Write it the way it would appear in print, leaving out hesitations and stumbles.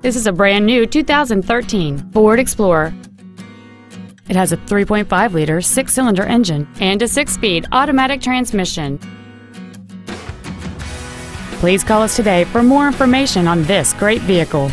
This is a brand new 2013 Ford Explorer. It has a 3.5-liter six-cylinder engine and a six-speed automatic transmission. Please call us today for more information on this great vehicle.